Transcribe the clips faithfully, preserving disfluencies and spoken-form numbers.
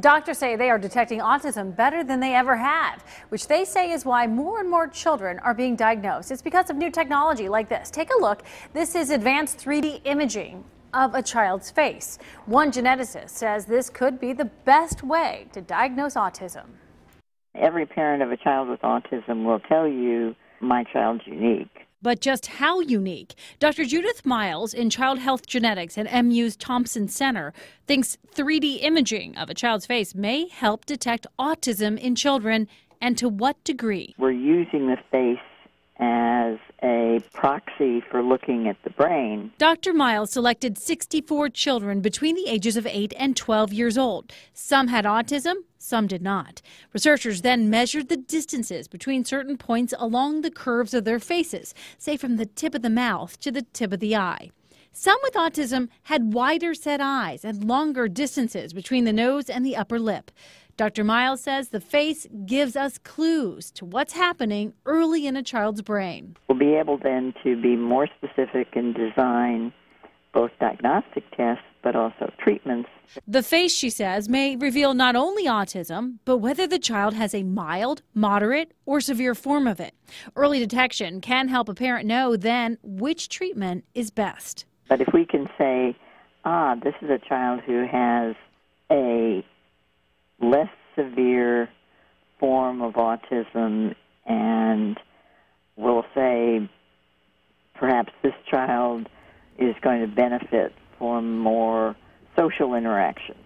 Doctors say they are detecting autism better than they ever have, which they say is why more and more children are being diagnosed. It's because of new technology like this. Take a look. This is advanced three D imaging of a child's face. One geneticist says this could be the best way to diagnose autism. Every parent of a child with autism will tell you, my child's unique. But just how unique? Doctor Judith Miles in child health genetics at M U's Thompson Center thinks three D imaging of a child's face may help detect autism in children, and to what degree. We're using the face as a proxy for looking at the brain. Doctor Miles selected sixty-four children between the ages of eight and twelve years old. Some had autism, some did not. Researchers then measured the distances between certain points along the curves of their faces, say from the tip of the mouth to the tip of the eye. Some with autism had wider set eyes and longer distances between the nose and the upper lip. Doctor Miles says the face gives us clues to what's happening early in a child's brain. We'll be able then to be more specific and design both diagnostic tests but also treatments. The face, she says, may reveal not only autism, but whether the child has a mild, moderate, or severe form of it. Early detection can help a parent know then which treatment is best. But if we can say, ah, this is a child who has a less severe form of autism, and we'll say perhaps this child is going to benefit from more social interaction.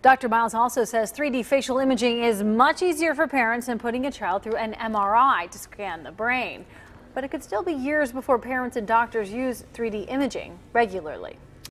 Doctor Miles also says three D facial imaging is much easier for parents than putting a child through an M R I to scan the brain. But it could still be years before parents and doctors use three D imaging regularly.